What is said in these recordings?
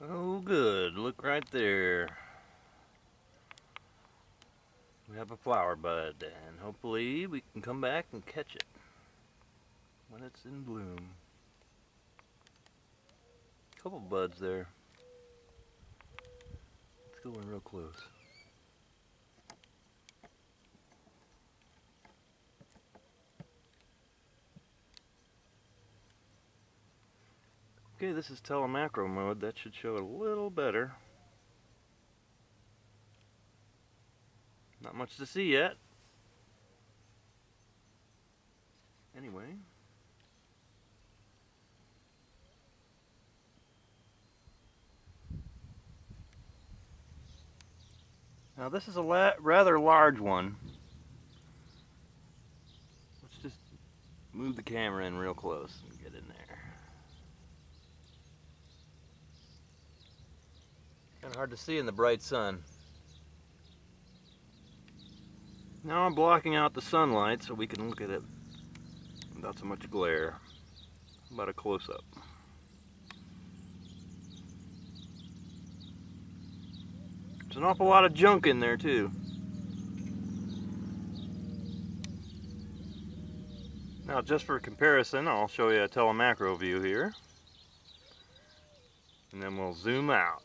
Oh good, look right there. We have a flower bud, and hopefully we can come back and catch it when it's in bloom. Couple buds there. Let's go in real close. Okay, this is telemacro mode. That should show it a little better. Not much to see yet. Anyway. Now this is a rather large one. Let's just move the camera in real close and get in there. Kind of hard to see in the bright sun. Now I'm blocking out the sunlight so we can look at it without so much glare. How about a close-up? There's an awful lot of junk in there too. Now just for comparison, I'll show you a telemacro view here. And then we'll zoom out.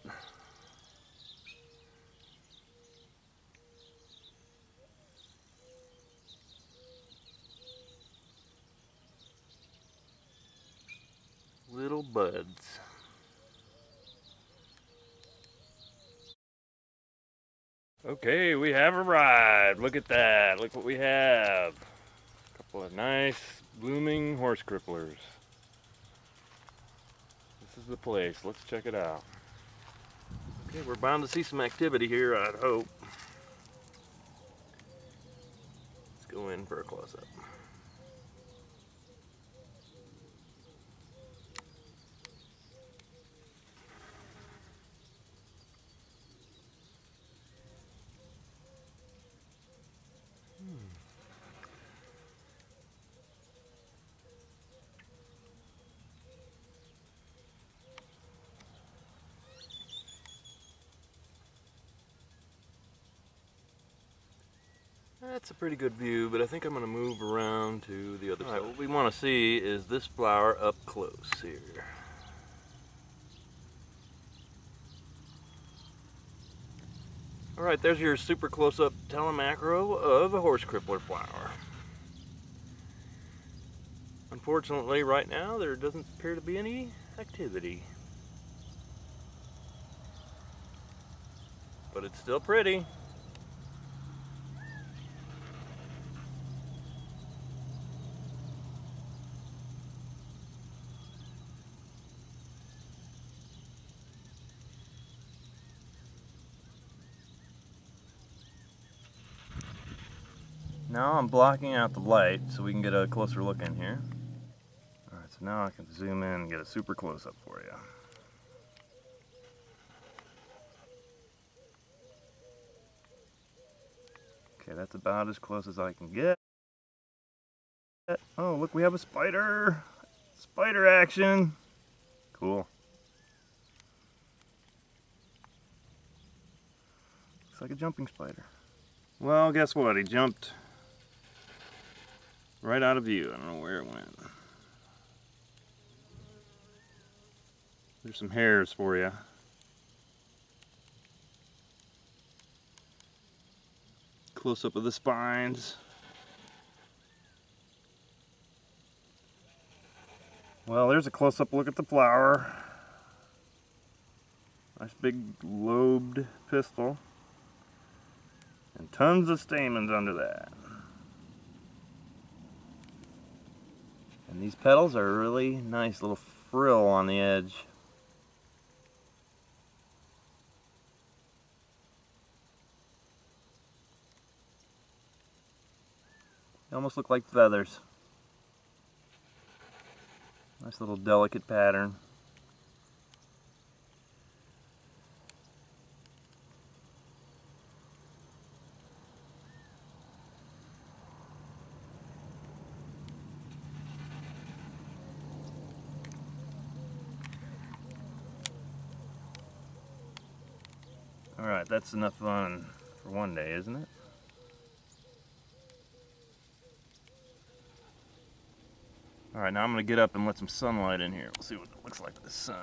Little buds. Okay, we have arrived. Look at that. Look what we have. A couple of nice blooming horse cripplers. This is the place. Let's check it out. Okay, we're bound to see some activity here, I'd hope. Let's go in for a close-up. That's a pretty good view, but I think I'm going to move around to the other side. What we want to see is this flower up close here. Alright, there's your super close-up telemacro of a horse crippler flower. Unfortunately, right now, there doesn't appear to be any activity. But it's still pretty. Now I'm blocking out the light so we can get a closer look in here. Alright, so now I can zoom in and get a super close-up for you. Okay, that's about as close as I can get. Oh, look, we have a spider! Spider action! Cool. Looks like a jumping spider. Well, guess what? He jumped right out of view. I don't know where it went. There's some hairs for you. Close up of the spines. Well, there's a close-up look at the flower. Nice big lobed pistil. And tons of stamens under that. And these petals are a really nice little frill on the edge. They almost look like feathers. Nice little delicate pattern. Alright, that's enough fun for one day, isn't it? Alright, now I'm going to get up and let some sunlight in here. We'll see what it looks like in the sun.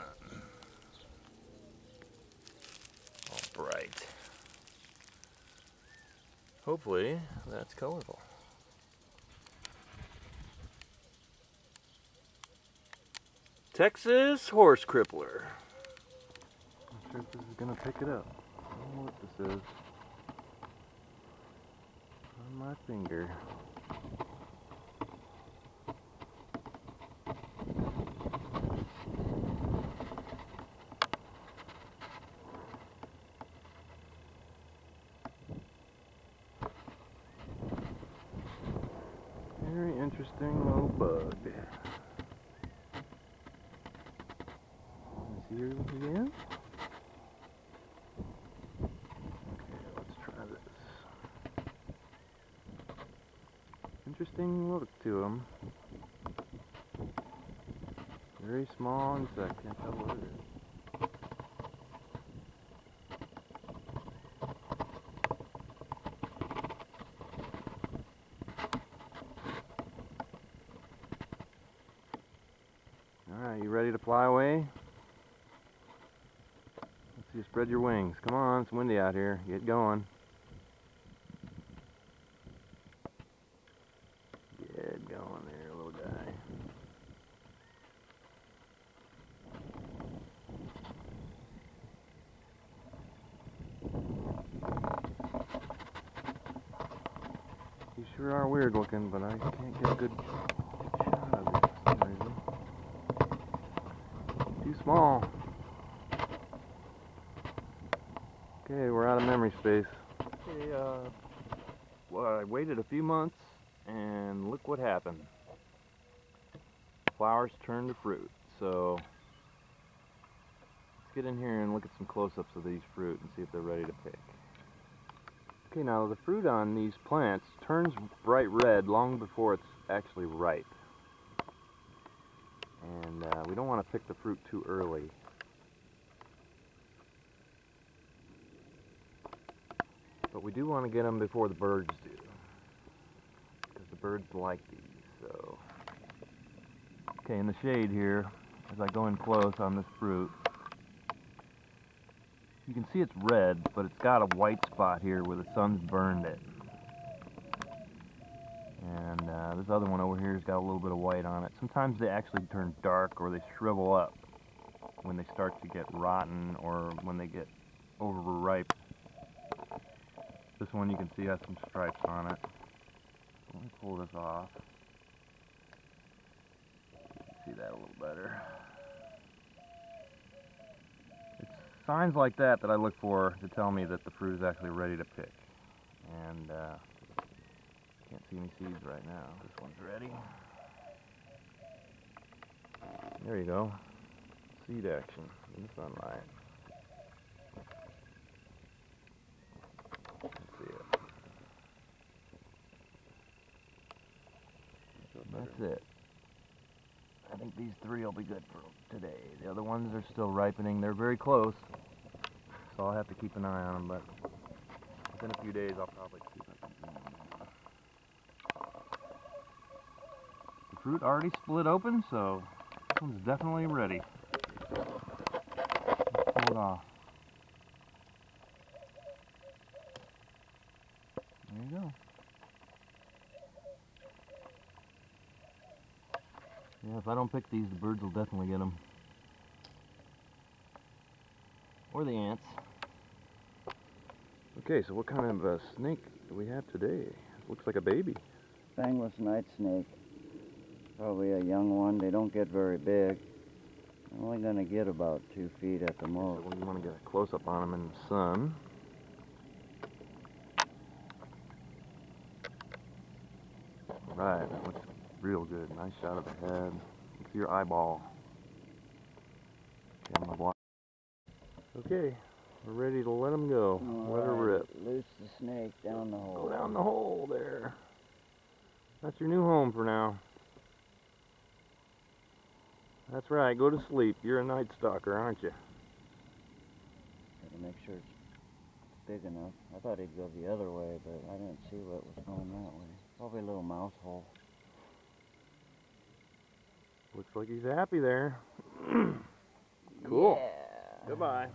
All bright. Hopefully, that's colorful. Texas horse crippler. I'm sure this is going to pick it up. I don't know what this is. On my finger. Very interesting little bug. Is he here again? Okay, let's try this. Interesting look to him. Very small insect, can't tell what it is. Alright, you ready to fly away? Let's see you spread your wings. Come on, it's windy out here. Get going. Get going there, little guy. You sure are weird looking, but I can't get a good shot of you for some reason. Too small. Okay, we're out of memory space. Okay, well, I waited a few months and look what happened. Flowers turned to fruit. So let's get in here and look at some close-ups of these fruit and see if they're ready to pick. Okay, now the fruit on these plants turns bright red long before it's actually ripe. And we don't want to pick the fruit too early. But we do want to get them before the birds do. Because the birds like these, so... Okay, in the shade here, as I go in close on this fruit, you can see it's red, but it's got a white spot here where the sun's burned it. And this other one over here has got a little bit of white on it. Sometimes they actually turn dark or they shrivel up when they start to get rotten or when they get overripe. This one you can see has some stripes on it. Let me pull this off. See that a little better. It's signs like that that I look for to tell me that the fruit is actually ready to pick. And can't see any seeds right now. This one's ready. There you go. Seed action in the sunlight. Let's see it. That's it. I think these three will be good for today. The other ones are still ripening. They're very close, so I'll have to keep an eye on them, but within a few days I'll probably keep it. Fruit already split open, so this one's definitely ready. Let's pull it off. There you go. Yeah, if I don't pick these, the birds will definitely get them. Or the ants. Okay, so what kind of a snake do we have today? It looks like a baby. Fangless night snake. Probably a young one. They don't get very big. They're only going to get about 2 feet at the most. So we want to get a close-up on them in the sun. All right, that looks real good. Nice shot of the head. Look at your eyeball. Okay, I'm gonna block. Okay, we're ready to let them go. Let her rip. Loose the snake down the hole. Go down the hole there. That's your new home for now. That's right, go to sleep. You're a night stalker, aren't you? Gotta make sure it's big enough. I thought he'd go the other way, but I didn't see what was going that way. Probably a little mouse hole. Looks like he's happy there. Cool. Yeah. Goodbye.